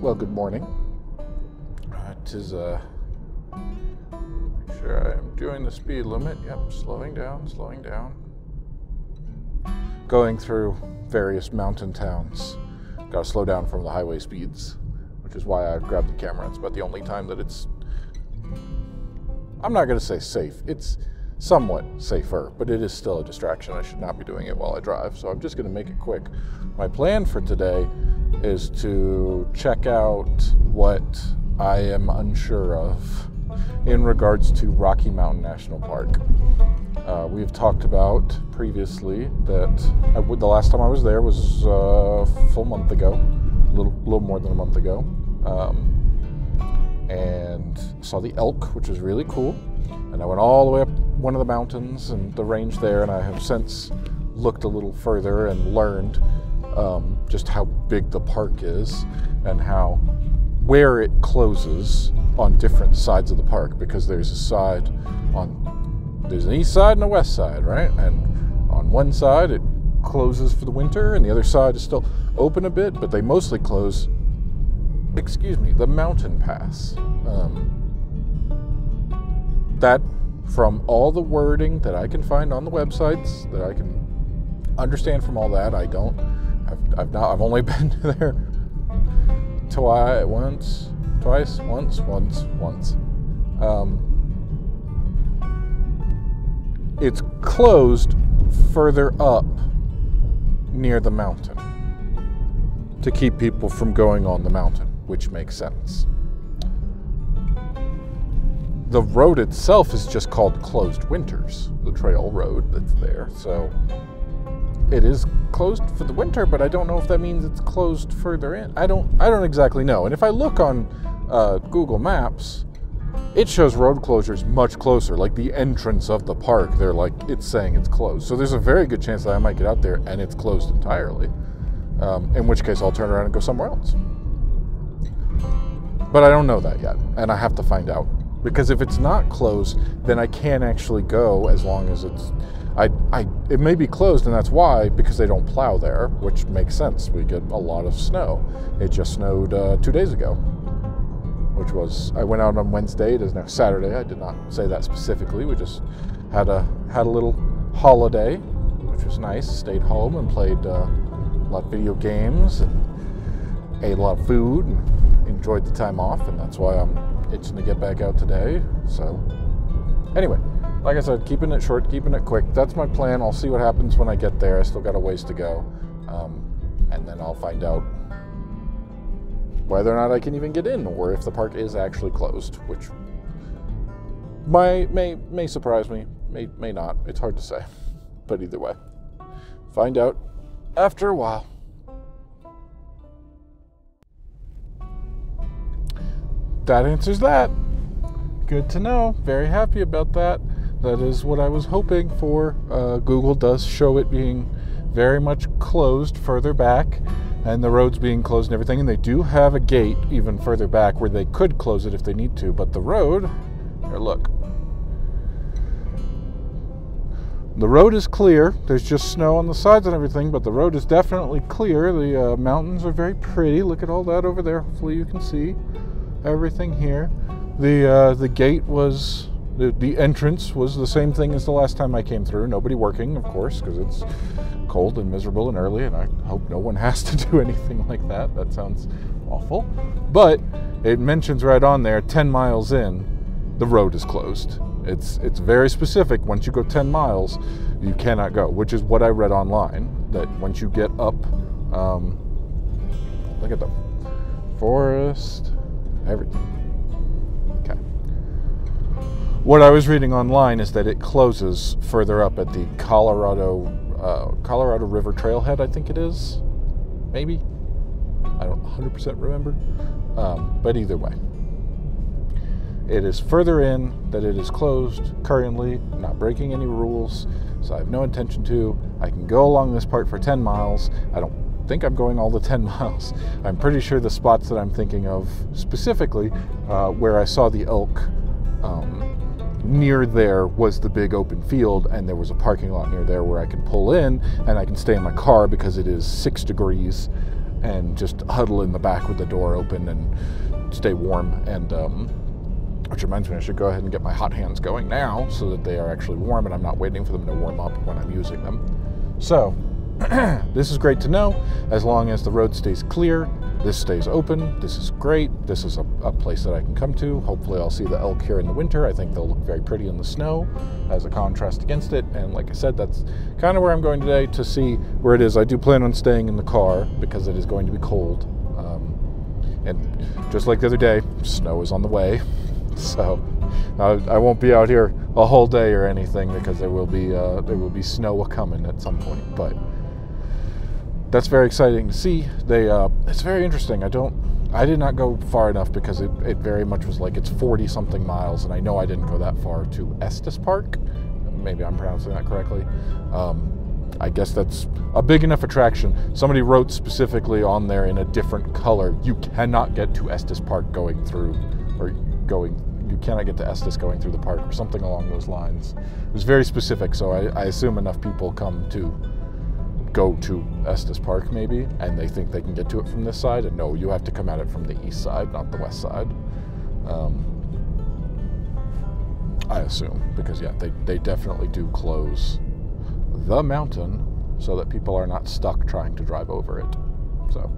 Well, good morning. Make sure I'm doing the speed limit. Yep, slowing down. Going through various mountain towns. Gotta slow down from the highway speeds, which is why I grabbed the camera. It's about the only time that it's, I'm not gonna say safe. It's somewhat safer, but it is still a distraction. I should not be doing it while I drive, so I'm just gonna make it quick. My plan for today is to check out what I am unsure of in regards to Rocky Mountain National Park. We've talked about previously that the last time I was there was a full month ago, a little more than a month ago, and saw the elk, which was really cool. And I went all the way up one of the mountains and the range there, and I have since looked a little further and learned just how big the park is and where it closes on different sides of the park, because there's an east side and a west side, right? And on one side it closes for the winter and the other side is still open a bit, but they mostly close, excuse me, the mountain pass. That, from all the wording that I can find on the websites, that I can understand from all that, I've only been to there once. It's closed further up near the mountain to keep people from going on the mountain, which makes sense. The road itself is just called Closed Winters, the trail road that's there, so it is closed for the winter, but I don't know if that means it's closed further in. I don't exactly know. And if I look on Google Maps, it shows road closures much closer, like the entrance of the park. They're like, it's saying it's closed. So there's a very good chance that I might get out there and it's closed entirely, in which case I'll turn around and go somewhere else. But I don't know that yet, and I have to find out. Because if it's not closed, then I can actually go as long as it's... it may be closed, and that's why, because they don't plow there, which makes sense. We get a lot of snow. It just snowed 2 days ago, which was... I went out on Wednesday. It is now Saturday. I did not say that specifically. We just had a little holiday, which was nice. Stayed home and played a lot of video games and ate a lot of food and enjoyed the time off, and that's why I'm itching to get back out today. So anyway, like I said, keeping it short, keeping it quick. That's my plan. I'll see what happens when I get there. I still got a ways to go, and then I'll find out whether or not I can even get in, or if the park is actually closed, which may surprise me, may not. It's hard to say, but either way, find out after a while. That answers that. Good to know. Very happy about that. That is what I was hoping for. Google does show it being very much closed further back, and the roads being closed and everything. And they do have a gate even further back where they could close it if they need to. But the road, here, look. The road is clear. There's just snow on the sides and everything, but the road is definitely clear. The mountains are very pretty. Look at all that over there. Hopefully you can see everything here. The gate was, the entrance was the same thing as the last time I came through. Nobody working, of course, because it's cold and miserable and early, and I hope no one has to do anything like that. That sounds awful. But it mentions right on there, 10 miles in, the road is closed. It's very specific. Once you go 10 miles, you cannot go, which is what I read online, that once you get up, look at the forest, everything. Okay. What I was reading online is that it closes further up at the Colorado River Trailhead, I think it is. Maybe. I don't 100% remember. But either way, it is further in that it is closed currently. I'm not breaking any rules, so I have no intention to. I can go along this part for 10 miles. I don't think I'm going all the 10 miles. I'm pretty sure the spots that I'm thinking of specifically, where I saw the elk, near there was the big open field, and there was a parking lot near there where I can pull in and I can stay in my car because it is 6 degrees and just huddle in the back with the door open and stay warm. And which reminds me, I should go ahead and get my hot hands going now so that they are actually warm and I'm not waiting for them to warm up when I'm using them. So this is great to know. As long as the road stays clear, this stays open, this is great. This is a place that I can come to. Hopefully I'll see the elk here in the winter. I think they'll look very pretty in the snow as a contrast against it. And like I said, that's kind of where I'm going today to see where it is. I do plan on staying in the car because it is going to be cold. And just like the other day, snow is on the way. So I won't be out here a whole day or anything because there will be snow a-coming at some point. But that's very exciting to see. It's very interesting. I did not go far enough because it very much was like it's 40-something miles, and I know I didn't go that far to Estes Park. Maybe I'm pronouncing that correctly. I guess that's a big enough attraction. Somebody wrote specifically on there in a different color, you cannot get to Estes Park going through, or you cannot get to Estes going through the park, or something along those lines. It was very specific, so I assume enough people come to go to Estes Park maybe, and they think they can get to it from this side, and no, you have to come at it from the east side, not the west side. I assume, because yeah, they definitely do close the mountain so that people are not stuck trying to drive over it. So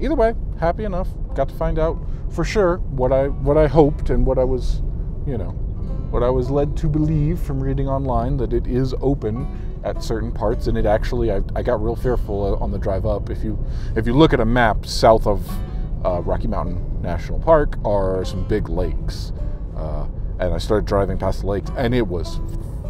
either way, happy enough. Got to find out for sure what I hoped and what I was, what I was led to believe from reading online, that it is open at certain parts. And it actually, I got real fearful on the drive up. If you look at a map, south of Rocky Mountain National Park are some big lakes. And I started driving past the lakes, and it was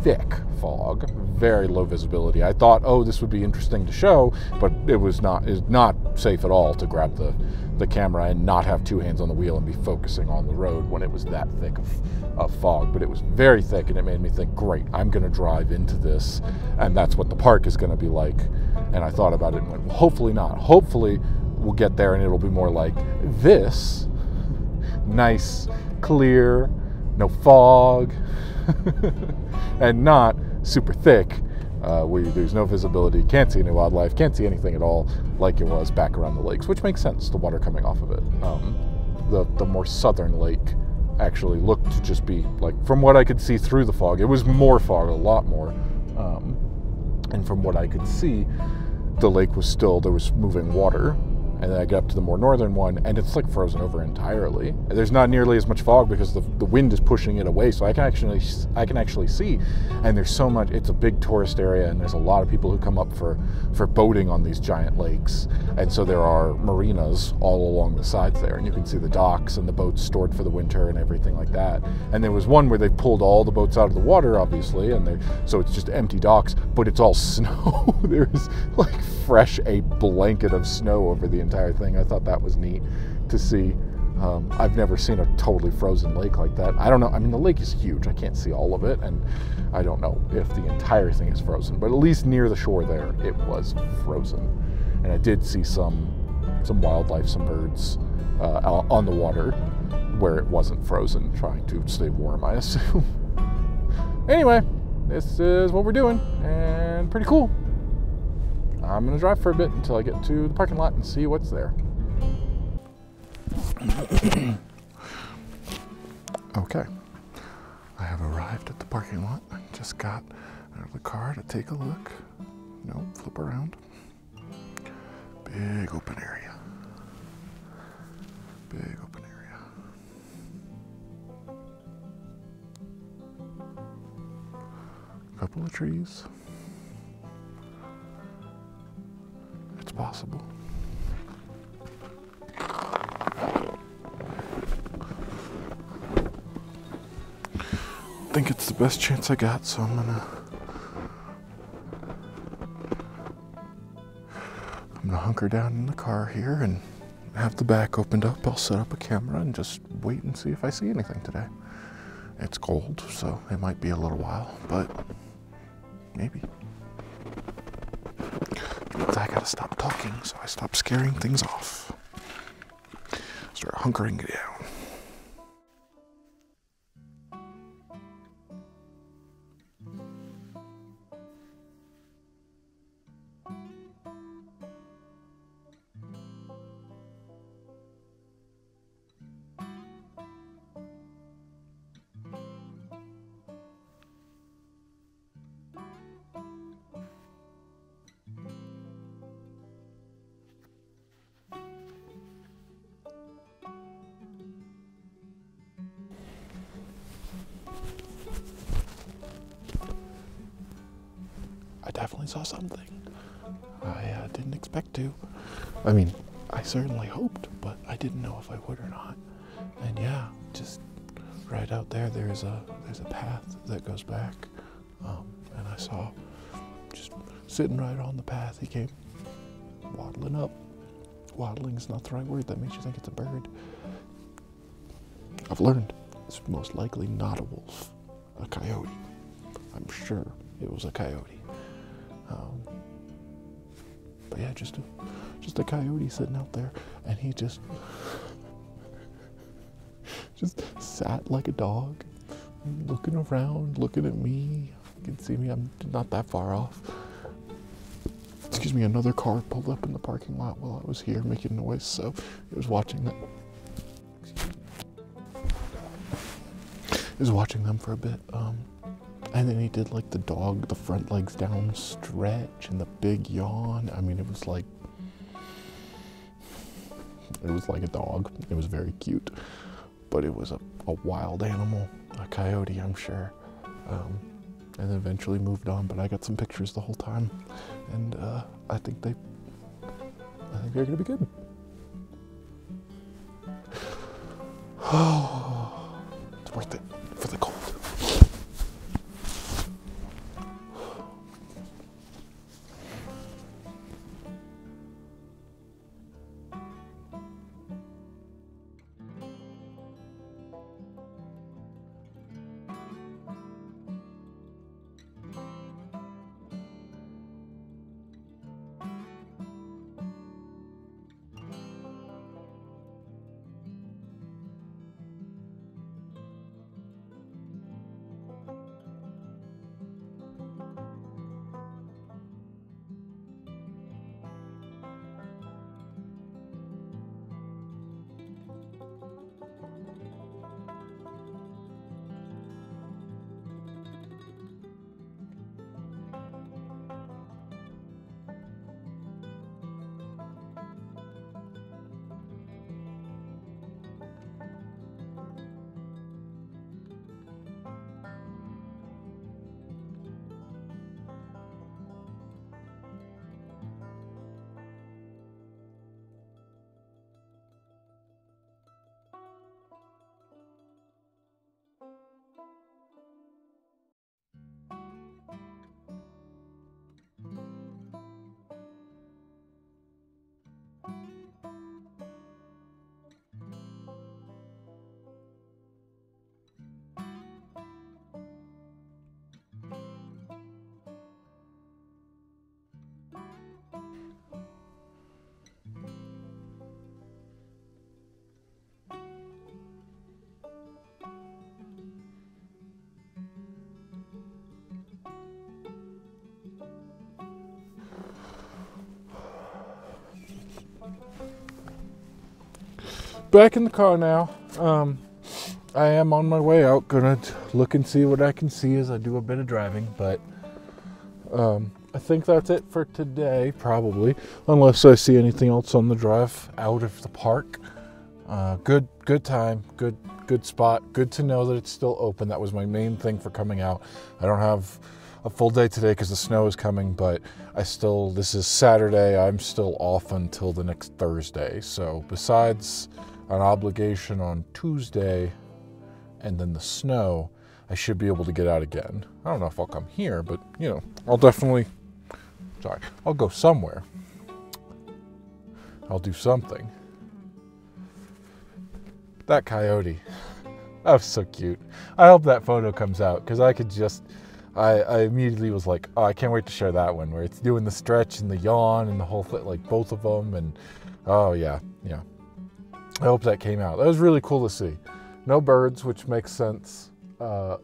thick fog, very low visibility. I thought, oh, this would be interesting to show, but it was not. It's not safe at all to grab the camera and not have two hands on the wheel and be focusing on the road when it was that thick of fog. But it was very thick, and it made me think, great, I'm going to drive into this, and that's what the park is going to be like. And I thought about it and went, well, hopefully not. Hopefully we'll get there and it'll be more like this. Nice, clear, no fog, and not super thick, where there's no visibility, can't see any wildlife, can't see anything at all, like it was back around the lakes, which makes sense, the water coming off of it. The more southern lake actually looked to just be, like, from what I could see through the fog, it was more fog, a lot more, and from what I could see, the lake was still, there was moving water. And then I get up to the more northern one, and it's like frozen over entirely. There's not nearly as much fog because the wind is pushing it away, so I can actually see. And there's so much, it's a big tourist area, and there's a lot of people who come up for boating on these giant lakes. And so there are marinas all along the sides there, and you can see the docks and the boats stored for the winter and everything like that. And there was one where they pulled all the boats out of the water, obviously, and so it's just empty docks, but it's all snow. There's like fresh, a blanket of snow over the entire thing. I thought that was neat to see. I've never seen a totally frozen lake like that. I don't know. I mean, the lake is huge. I can't see all of it, and I don't know if the entire thing is frozen, but at least near the shore there, it was frozen. And I did see some wildlife, some birds on the water where it wasn't frozen, trying to stay warm, I assume. Anyway, this is what we're doing, and pretty cool. I'm gonna drive for a bit until I get to the parking lot and see what's there. Okay, I have arrived at the parking lot. I just got out of the car to take a look. No, flip around. Big open area. Big open area. Couple of trees. Possible. I think it's the best chance I got, so I'm gonna hunker down in the car here and have the back opened up. I'll set up a camera and just wait and see if I see anything today. It's cold, so it might be a little while, but maybe. I gotta stop talking, so I stop scaring things off. Start hunkering it down. saw something. I didn't expect to. I mean, I certainly hoped, but I didn't know if I would or not. And yeah, just right out there, there's a path that goes back. And I saw, just sitting right on the path, he came waddling up. Waddling is not the right word. That makes you think it's a bird. I've learned it's most likely not a wolf, a coyote. I'm sure it was a coyote. But yeah, just a coyote sitting out there, and he just sat like a dog, looking around, looking at me. You can see me, I'm not that far off. Excuse me, another car pulled up in the parking lot while I was here making noise, so it was watching that. It was watching them for a bit. And then he did like the dog, the front legs down stretch and the big yawn. I mean, it was like a dog. It was very cute, but it was a wild animal, a coyote, I'm sure. And then eventually moved on, but I got some pictures the whole time. And I think they're gonna be good. Oh, it's worth it for the cold. Back in the car now. I am on my way out, gonna look and see what I can see as I do a bit of driving, but I think that's it for today, probably, unless I see anything else on the drive out of the park. Good time, good spot. Good to know that it's still open. That was my main thing for coming out. I don't have a full day today because the snow is coming, but this is Saturday. I'm still off until the next Thursday. So besides an obligation on Tuesday and then the snow, I should be able to get out again. I don't know if I'll come here, but you know, I'll go somewhere. I'll do something. That coyote, that was so cute. I hope that photo comes out because I immediately was like, oh, I can't wait to share that one where it's doing the stretch and the yawn and the whole thing, like both of them. And oh yeah. I hope that came out. That was really cool to see. No birds, which makes sense. The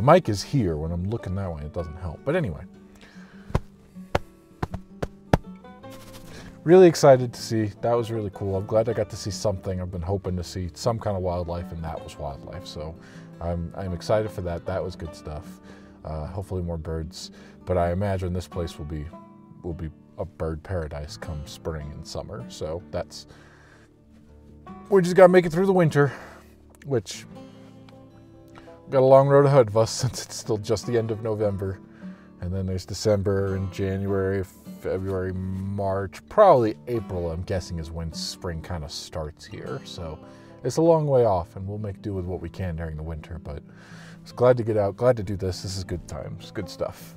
mic is here when I'm looking that way. It doesn't help. But anyway, really excited to see. That was really cool. I'm glad I got to see something. I've been hoping to see some kind of wildlife, and that was wildlife. So I'm excited for that. That was good stuff. Hopefully more birds, but I imagine this place will be a bird paradise come spring and summer. So we just gotta make it through the winter, which we've got a long road ahead of us since it's still just the end of November. And then there's December and January, February, March, probably April, I'm guessing, is when spring kind of starts here. So it's a long way off, and we'll make do with what we can during the winter, but I was glad to get out, glad to do this. This is good times, good stuff.